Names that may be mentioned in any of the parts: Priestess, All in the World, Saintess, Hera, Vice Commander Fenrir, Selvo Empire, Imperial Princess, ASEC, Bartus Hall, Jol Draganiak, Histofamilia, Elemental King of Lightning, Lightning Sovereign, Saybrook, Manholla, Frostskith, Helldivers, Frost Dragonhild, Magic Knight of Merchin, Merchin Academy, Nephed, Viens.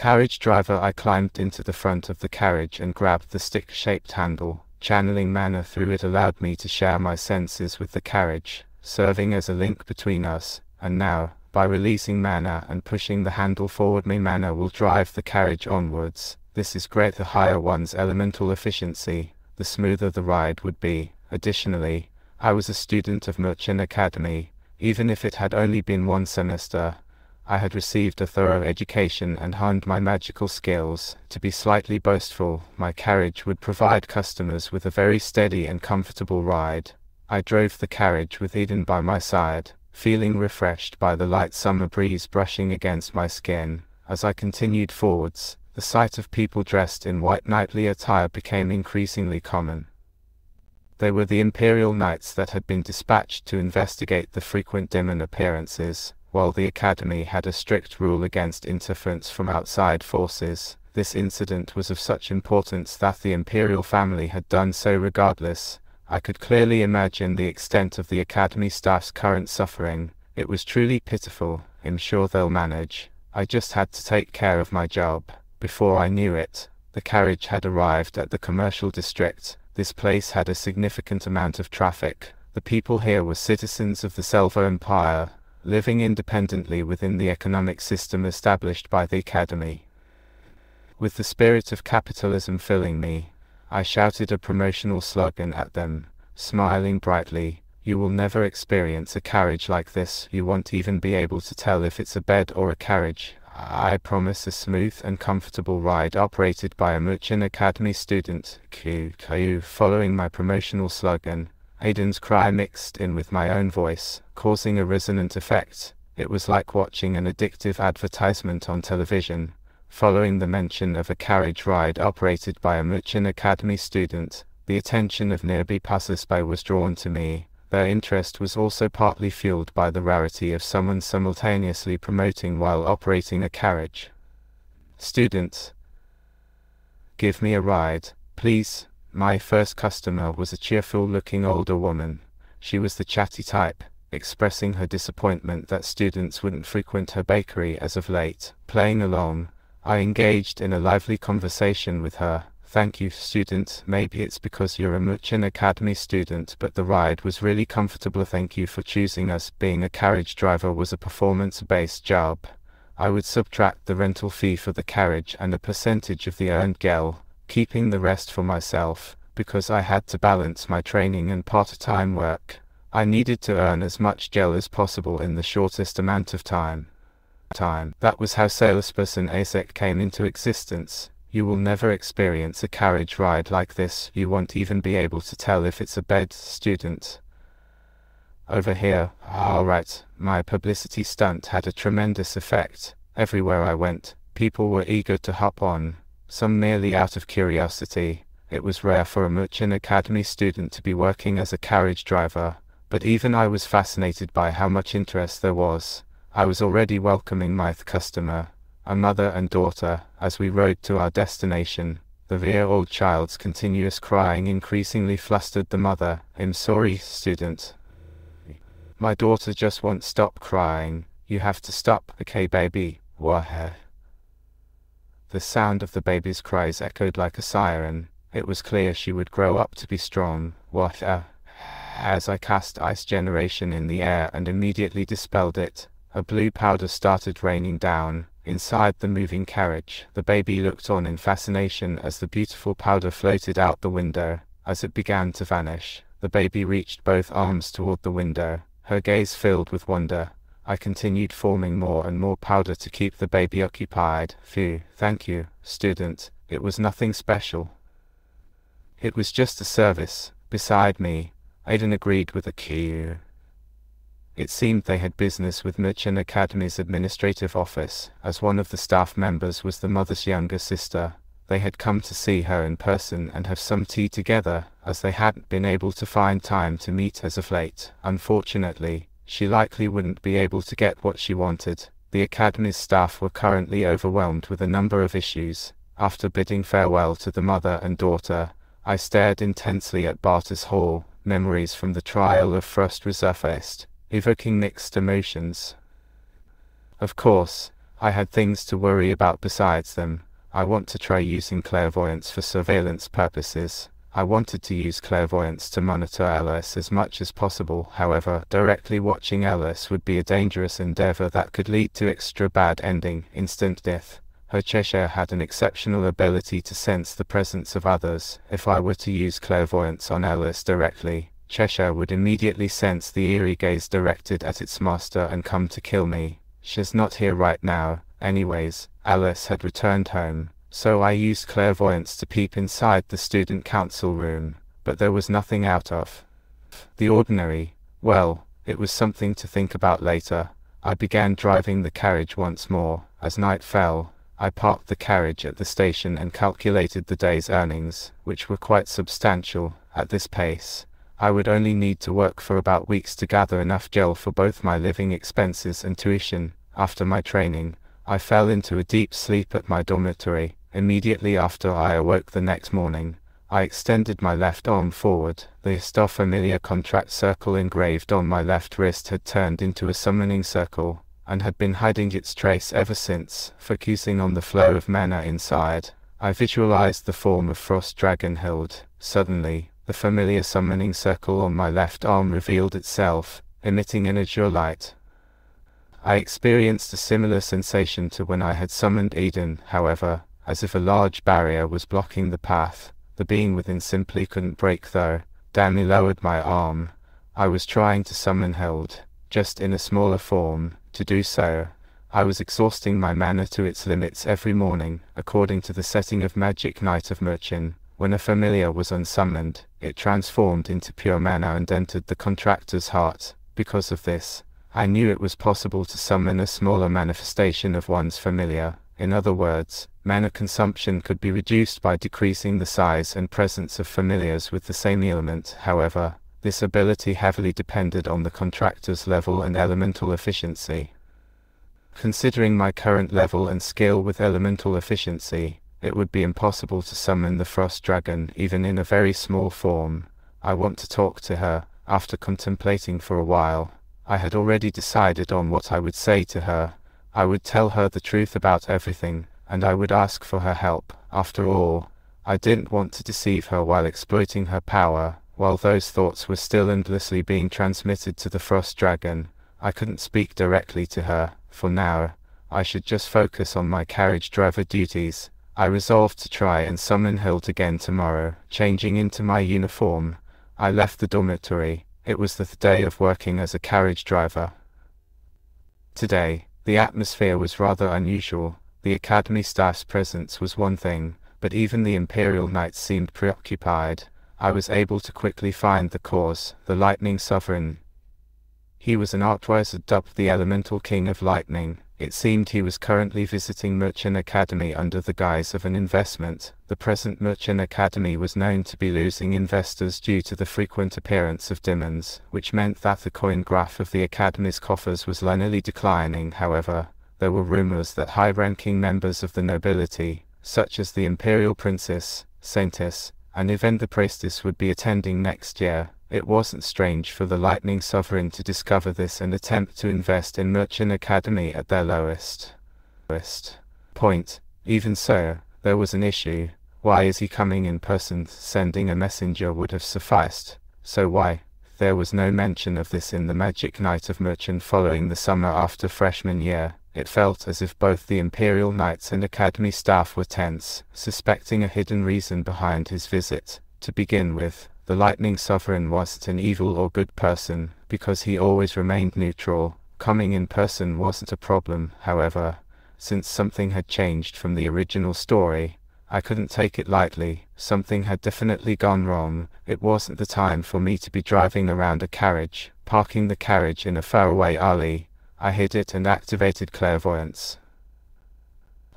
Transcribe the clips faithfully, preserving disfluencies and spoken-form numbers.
carriage driver, I climbed into the front of the carriage and grabbed the stick-shaped handle. Channeling mana through it allowed me to share my senses with the carriage, serving as a link between us, and now, by releasing mana and pushing the handle forward, my mana will drive the carriage onwards. This is great. The higher one's elemental efficiency, the smoother the ride would be. Additionally, I was a student of Merchin Academy. Even if it had only been one semester, I had received a thorough education and honed my magical skills. To be slightly boastful, my carriage would provide customers with a very steady and comfortable ride. I drove the carriage with Eden by my side, feeling refreshed by the light summer breeze brushing against my skin. As I continued forwards, the sight of people dressed in white knightly attire became increasingly common. They were the Imperial Knights that had been dispatched to investigate the frequent demon appearances. While the Academy had a strict rule against interference from outside forces, this incident was of such importance that the Imperial family had done so regardless. I could clearly imagine the extent of the Academy staff's current suffering. It was truly pitiful. I'm sure they'll manage. I just had to take care of my job. Before I knew it, the carriage had arrived at the commercial district. This place had a significant amount of traffic. The people here were citizens of the Selvo Empire, living independently within the economic system established by the Academy. With the spirit of capitalism filling me, I shouted a promotional slogan at them, smiling brightly. You will never experience a carriage like this. You won't even be able to tell if it's a bed or a carriage. I promise a smooth and comfortable ride operated by a Merchin Academy student. Q Q Following my promotional slogan, Aiden's cry mixed in with my own voice, causing a resonant effect. It was like watching an addictive advertisement on television. Following the mention of a carriage ride operated by a Merchin Academy student, the attention of nearby passersby was drawn to me. Their interest was also partly fueled by the rarity of someone simultaneously promoting while operating a carriage. Students, give me a ride, please. My first customer was a cheerful-looking older woman. She was the chatty type, expressing her disappointment that students wouldn't frequent her bakery as of late. Playing along, I engaged in a lively conversation with her. Thank you, student. Maybe it's because you're a Merchin Academy student, but the ride was really comfortable. Thank you for choosing us. Being a carriage driver was a performance-based job. I would subtract the rental fee for the carriage and a percentage of the earned gel, keeping the rest for myself, because I had to balance my training and part-time work. I needed to earn as much gel as possible in the shortest amount of time. Time. That was how salesperson A S E C came into existence. You will never experience a carriage ride like this. You won't even be able to tell if it's a bed, student. Over here. Alright, my publicity stunt had a tremendous effect. Everywhere I went, people were eager to hop on. Some merely out of curiosity. It was rare for a Merchin Academy student to be working as a carriage driver, but even I was fascinated by how much interest there was. I was already welcoming my th customer, a mother and daughter, as we rode to our destination. The rear old child's continuous crying increasingly flustered the mother. I'm sorry, student. My daughter just won't stop crying. You have to stop. Okay, baby. Wah-heh. The sound of the baby's cries echoed like a siren. It was clear she would grow up to be strong. What a... As I cast Ice Generation in the air and immediately dispelled it, a blue powder started raining down. Inside the moving carriage, the baby looked on in fascination as the beautiful powder floated out the window. As it began to vanish, the baby reached both arms toward the window, her gaze filled with wonder. I continued forming more and more powder to keep the baby occupied. Phew, thank you, student. It was nothing special. It was just a service. Beside me, Aiden agreed with a cue. It seemed they had business with Merchin Academy's administrative office, as one of the staff members was the mother's younger sister. They had come to see her in person and have some tea together, as they hadn't been able to find time to meet as of late. Unfortunately, she likely wouldn't be able to get what she wanted. The Academy's staff were currently overwhelmed with a number of issues. After bidding farewell to the mother and daughter, I stared intensely at Bartus Hall. Memories from the trial of Frost resurfaced, evoking mixed emotions. Of course, I had things to worry about besides them. I want to try using clairvoyance for surveillance purposes. I wanted to use clairvoyance to monitor Alice as much as possible. However, directly watching Alice would be a dangerous endeavor that could lead to extra bad ending, instant death. Her Cheshire had an exceptional ability to sense the presence of others. If I were to use clairvoyance on Alice directly, Cheshire would immediately sense the eerie gaze directed at its master and come to kill me. She's not here right now. Anyways, Alice had returned home. So I used clairvoyance to peep inside the student council room, but there was nothing out of the ordinary. Well, it was something to think about later. I began driving the carriage once more. As night fell, I parked the carriage at the station and calculated the day's earnings, which were quite substantial. At this pace, I would only need to work for about weeks to gather enough gel for both my living expenses and tuition. After my training, I fell into a deep sleep at my dormitory. Immediately after I awoke the next morning, I extended my left arm forward. The Histofamilia contract circle engraved on my left wrist had turned into a summoning circle, and had been hiding its trace ever since. Focusing on the flow of mana inside, I visualized the form of Frost Dragonhild. Suddenly, the familiar summoning circle on my left arm revealed itself, emitting an azure light. I experienced a similar sensation to when I had summoned Eden, however, as if a large barrier was blocking the path. The being within simply couldn't break though. Danny lowered my arm. I was trying to summon Hild, just in a smaller form. To do so, I was exhausting my mana to its limits every morning, according to the setting of Magic Knight of Merchin. When a familiar was unsummoned, it transformed into pure mana and entered the contractor's heart. Because of this, I knew it was possible to summon a smaller manifestation of one's familiar. In other words, mana consumption could be reduced by decreasing the size and presence of familiars with the same element. However, this ability heavily depended on the contractor's level and elemental efficiency. Considering my current level and skill with elemental efficiency, it would be impossible to summon the Frost Dragon even in a very small form. I want to talk to her. After contemplating for a while, I had already decided on what I would say to her. I would tell her the truth about everything, and I would ask for her help. After all, I didn't want to deceive her while exploiting her power. While those thoughts were still endlessly being transmitted to the Frost Dragon, I couldn't speak directly to her. For now, I should just focus on my carriage driver duties. I resolved to try and summon Hild again tomorrow. Changing into my uniform, I left the dormitory. It was the th day of working as a carriage driver. Today, the atmosphere was rather unusual. The academy staff's presence was one thing, but even the Imperial Knights seemed preoccupied. I was able to quickly find the cause. The Lightning Sovereign. He was an archwizard dubbed the Elemental King of Lightning. It seemed he was currently visiting Merchin Academy under the guise of an investment. The present Merchin Academy was known to be losing investors due to the frequent appearance of demons, which meant that the coin graph of the Academy's coffers was linearly declining. However, there were rumors that high-ranking members of the nobility, such as the Imperial Princess, Saintess, and even the Priestess, would be attending next year. It wasn't strange for the Lightning Sovereign to discover this and attempt to invest in Merchin Academy at their lowest point. Even so, there was an issue. Why is he coming in person? Sending a messenger would have sufficed. So why? There was no mention of this in the Magic Knight of Merchin following the summer after freshman year. It felt as if both the Imperial Knights and Academy staff were tense, suspecting a hidden reason behind his visit. To begin with, the Lightning Sovereign wasn't an evil or good person, because he always remained neutral. Coming in person wasn't a problem. However, since something had changed from the original story, I couldn't take it lightly. Something had definitely gone wrong. It wasn't the time for me to be driving around a carriage. Parking the carriage in a faraway alley, I hid it and activated clairvoyance.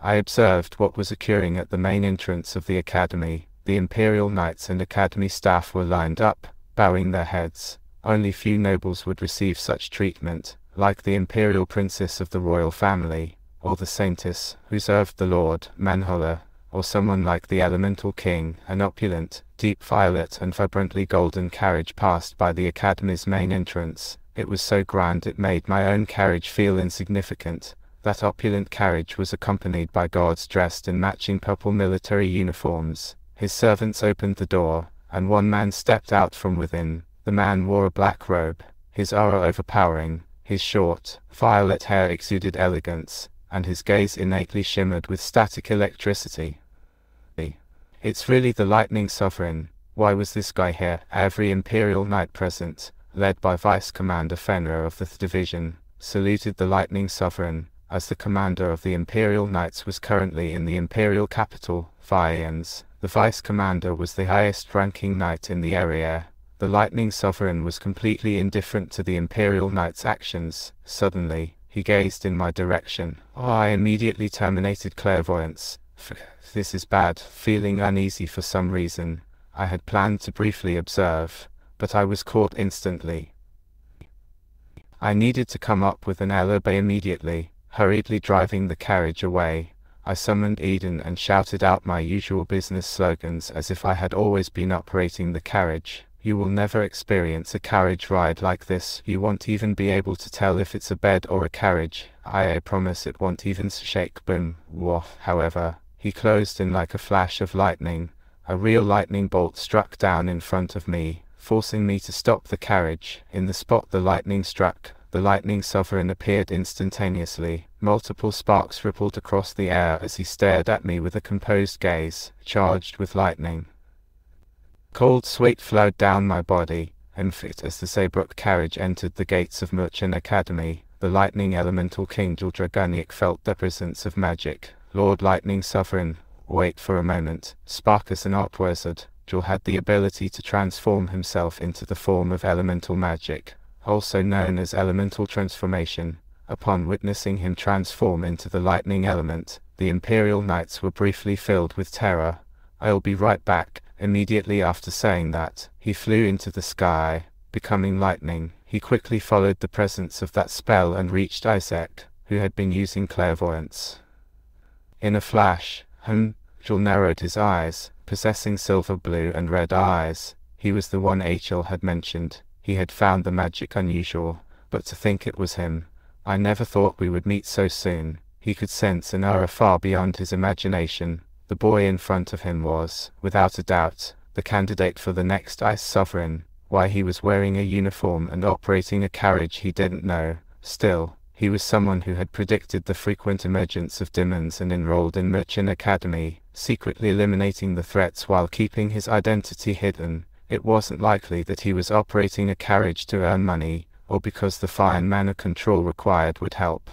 I observed what was occurring at the main entrance of the academy. The Imperial Knights and Academy staff were lined up, bowing their heads. Only few nobles would receive such treatment, like the Imperial Princess of the Royal Family, or the Saintess, who served the Lord, Manholla, or someone like the Elemental King. An opulent, deep violet and vibrantly golden carriage passed by the Academy's main entrance. It was so grand it made my own carriage feel insignificant. That opulent carriage was accompanied by guards dressed in matching purple military uniforms. His servants opened the door, and one man stepped out from within. The man wore a black robe, his aura overpowering, his short, violet hair exuded elegance, and his gaze innately shimmered with static electricity. It's really the Lightning Sovereign. Why was this guy here? Every Imperial Knight present, led by Vice Commander Fenrir of the third Division, saluted the Lightning Sovereign, as the commander of the Imperial Knights was currently in the Imperial capital, Viens. The Vice Commander was the highest-ranking knight in the area. The Lightning Sovereign was completely indifferent to the Imperial Knight's actions. Suddenly, he gazed in my direction. Oh, I immediately terminated clairvoyance. This is bad. Feeling uneasy for some reason, I had planned to briefly observe, but I was caught instantly. I needed to come up with an alibi immediately. Hurriedly driving the carriage away, I summoned Eden and shouted out my usual business slogans as if I had always been operating the carriage. You will never experience a carriage ride like this. You won't even be able to tell if it's a bed or a carriage. I, I promise it won't even shake. Boom. Whoa. However, he closed in like a flash of lightning. A real lightning bolt struck down in front of me, forcing me to stop the carriage. In the spot the lightning struck, the Lightning Sovereign appeared instantaneously. Multiple sparks rippled across the air as he stared at me with a composed gaze, charged with lightning. Cold sweat flowed down my body, and fit as the Saybrook carriage entered the gates of Merchin Academy, the Lightning Elemental King Jol Draganiak felt the presence of magic. Lord Lightning Sovereign, wait for a moment. Spark as an art wizard, Jol had the ability to transform himself into the form of elemental magic, also known as elemental transformation. Upon witnessing him transform into the lightning element, the Imperial Knights were briefly filled with terror. I'll be right back. Immediately after saying that, he flew into the sky, becoming lightning. He quickly followed the presence of that spell and reached ASEC, who had been using clairvoyance. In a flash, hmm, Jol narrowed his eyes, possessing silver blue and red eyes. He was the one H L had mentioned. He had found the magic unusual, but to think it was him. I never thought we would meet so soon. He could sense an aura far beyond his imagination. The boy in front of him was, without a doubt, the candidate for the next Ice Sovereign. Why he was wearing a uniform and operating a carriage he didn't know. Still, he was someone who had predicted the frequent emergence of demons and enrolled in Merchin Academy, secretly eliminating the threats while keeping his identity hidden. It wasn't likely that he was operating a carriage to earn money, or because the fine manner control required would help.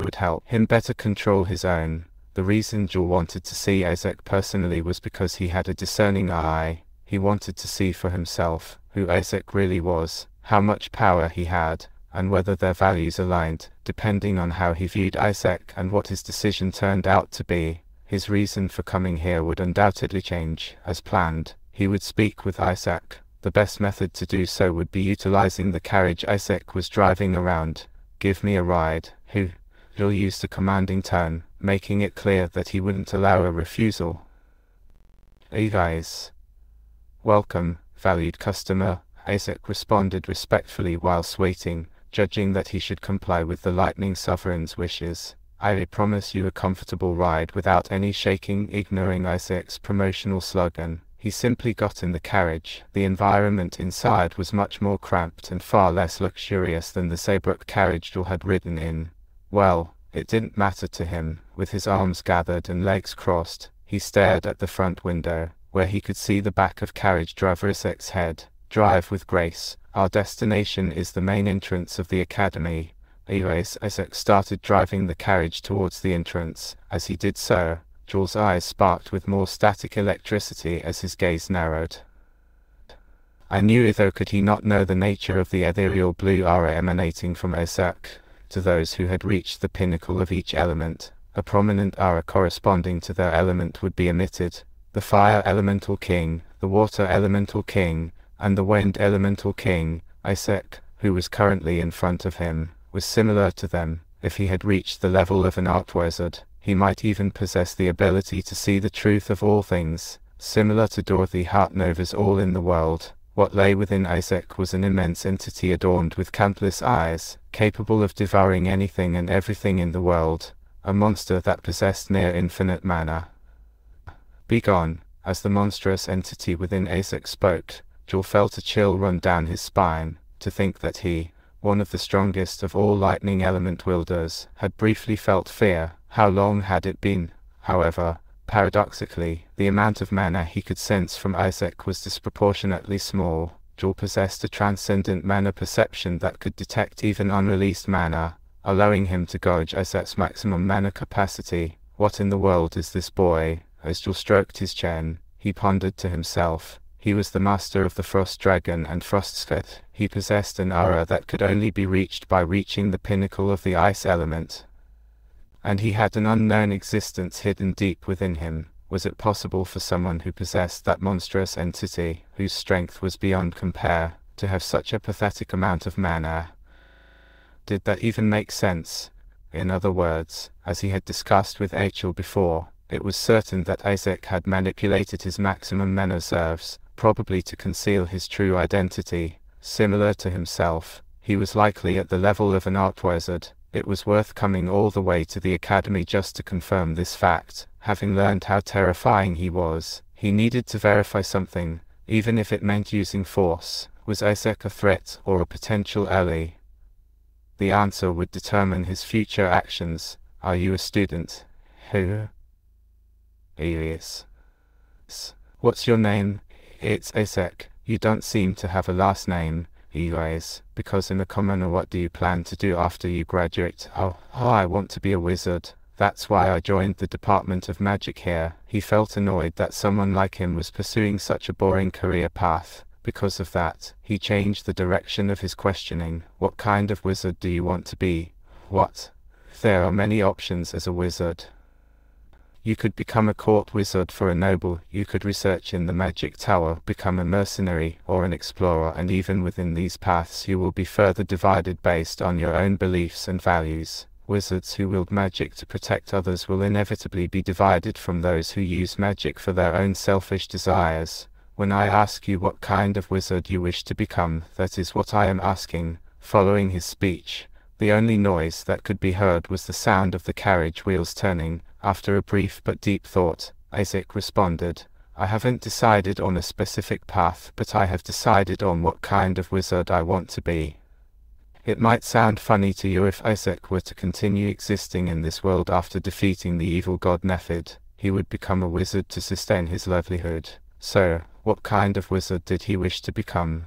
Would help him better control his own. The reason Jol wanted to see ASEC personally was because he had a discerning eye. He wanted to see for himself who ASEC really was, how much power he had, and whether their values aligned. Depending on how he viewed ASEC and what his decision turned out to be, his reason for coming here would undoubtedly change. As planned, he would speak with ASEC. The best method to do so would be utilizing the carriage ASEC was driving around. Give me a ride, who? Jol used a commanding tone, making it clear that he wouldn't allow a refusal. Hey guys. Welcome, valued customer, ASEC responded respectfully whilst waiting, judging that he should comply with the Lightning Sovereign's wishes. I promise you a comfortable ride without any shaking. Ignoring ASEC's promotional slogan, he simply got in the carriage. The environment inside was much more cramped and far less luxurious than the Saybrook carriage Jol had ridden in. Well, it didn't matter to him. With his arms gathered and legs crossed, he stared at the front window, where he could see the back of carriage driver ASEC's head. Drive with grace. Our destination is the main entrance of the academy. ASEC started driving the carriage towards the entrance. As he did so, Jol's eyes sparked with more static electricity as his gaze narrowed. I knew it, though could he not know the nature of the ethereal blue aura emanating from ASEC. To those who had reached the pinnacle of each element, a prominent aura corresponding to their element would be emitted. The Fire Elemental King, the Water Elemental King, and the Wind Elemental King. ASEC, who was currently in front of him, was similar to them. If he had reached the level of an art wizard, he might even possess the ability to see the truth of all things, similar to Dorothy Hartnova's All in the World, What lay within ASEC was an immense entity adorned with countless eyes, capable of devouring anything and everything in the world, a monster that possessed near infinite mana. Begone. As the monstrous entity within ASEC spoke, Jol felt a chill run down his spine, to think that he, one of the strongest of all lightning element wielders, had briefly felt fear. How long had it been, however? Paradoxically, the amount of mana he could sense from ASEC was disproportionately small. Jol possessed a transcendent mana perception that could detect even unreleased mana, allowing him to gauge ASEC's maximum mana capacity. What in the world is this boy? As Jol stroked his chin, he pondered to himself. He was the master of the Frost Dragon and Frostskith. He possessed an aura that could only be reached by reaching the pinnacle of the ice element. And he had an unknown existence hidden deep within him. Was it possible for someone who possessed that monstrous entity, whose strength was beyond compare, to have such a pathetic amount of mana? Did that even make sense? In other words, as he had discussed with Jol before, it was certain that ASEC had manipulated his maximum mana reserves, probably to conceal his true identity. Similar to himself, he was likely at the level of an art wizard. It was worth coming all the way to the academy just to confirm this fact. Having learned how terrifying he was, he needed to verify something, even if it meant using force. Was ASEC a threat or a potential ally? The answer would determine his future actions. Are you a student? Who? Alias. What's your name? It's ASEC. You don't seem to have a last name, Elias, because in the common, what do you plan to do after you graduate? Oh, oh, I want to be a wizard. That's why I joined the Department of Magic here. He felt annoyed that someone like him was pursuing such a boring career path. Because of that, he changed the direction of his questioning. What kind of wizard do you want to be? What? There are many options as a wizard. You could become a court wizard for a noble, you could research in the magic tower, become a mercenary, or an explorer, and even within these paths you will be further divided based on your own beliefs and values. Wizards who wield magic to protect others will inevitably be divided from those who use magic for their own selfish desires. When I ask you what kind of wizard you wish to become, that is what I am asking. Following his speech, the only noise that could be heard was the sound of the carriage wheels turning. After a brief but deep thought, ASEC responded, I haven't decided on a specific path, but I have decided on what kind of wizard I want to be. It might sound funny to you if ASEC were to continue existing in this world after defeating the evil god Nephed. He would become a wizard to sustain his livelihood. So, what kind of wizard did he wish to become?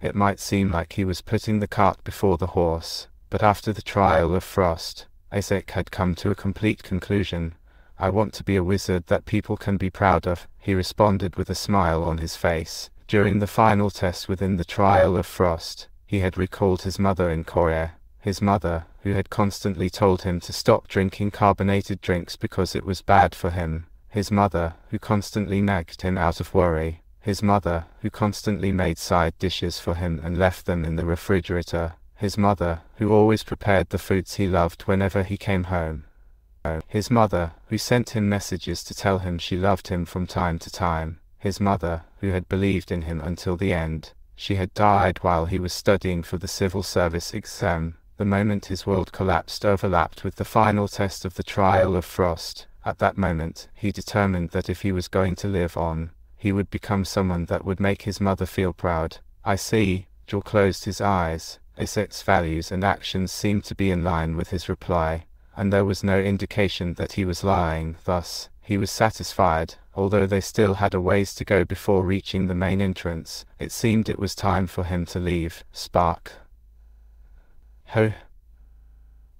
It might seem like he was putting the cart before the horse, but after the trial of Frost, ASEC had come to a complete conclusion. I want to be a wizard that people can be proud of, he responded with a smile on his face. During the final test within the trial of Frost, he had recalled his mother in Korea. His mother, who had constantly told him to stop drinking carbonated drinks because it was bad for him. His mother, who constantly nagged him out of worry. His mother, who constantly made side dishes for him and left them in the refrigerator. His mother, who always prepared the foods he loved whenever he came home. His mother, who sent him messages to tell him she loved him from time to time. His mother, who had believed in him until the end. She had died while he was studying for the civil service exam. The moment his world collapsed overlapped with the final test of the trial of Frost. At that moment, he determined that if he was going to live on, he would become someone that would make his mother feel proud. I see. Jol closed his eyes. ASEC's values and actions seemed to be in line with his reply, and there was no indication that he was lying. Thus, he was satisfied. Although they still had a ways to go before reaching the main entrance, it seemed it was time for him to leave. Spark. Ho.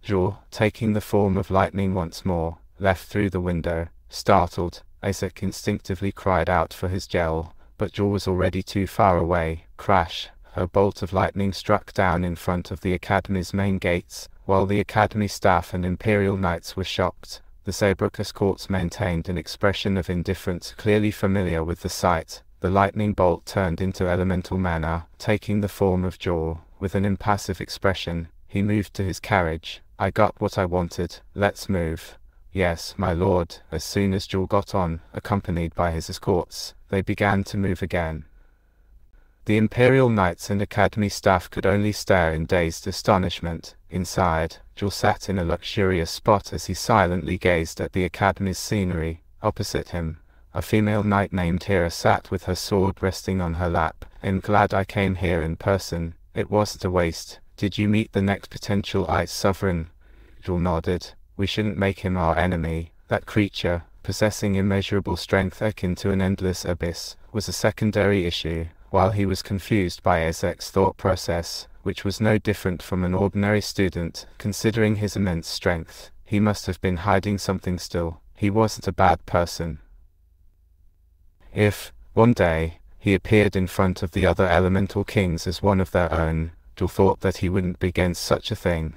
Jol, taking the form of lightning once more, left through the window. Startled, ASEC instinctively cried out for his gel, but Jol was already too far away. Crash. A bolt of lightning struck down in front of the Academy's main gates. While the Academy staff and Imperial Knights were shocked, the Saybrook escorts maintained an expression of indifference, clearly familiar with the sight. The lightning bolt turned into elemental mana, taking the form of Jol. With an impassive expression, he moved to his carriage. I got what I wanted. Let's move. Yes, my lord. As soon as Jol got on, accompanied by his escorts, they began to move again. The Imperial Knights and Academy staff could only stare in dazed astonishment. Inside, Jol sat in a luxurious spot as he silently gazed at the Academy's scenery. Opposite him, a female knight named Hera sat with her sword resting on her lap. "I'm glad I came here in person. It wasn't a waste. Did you meet the next potential Ice Sovereign?" Jol nodded. "We shouldn't make him our enemy. That creature, possessing immeasurable strength akin to an endless abyss, was a secondary issue." While he was confused by ASEC's thought process, which was no different from an ordinary student, considering his immense strength, he must have been hiding something still. He wasn't a bad person. If, one day, he appeared in front of the other elemental kings as one of their own, Jol thought that he wouldn't be against such a thing.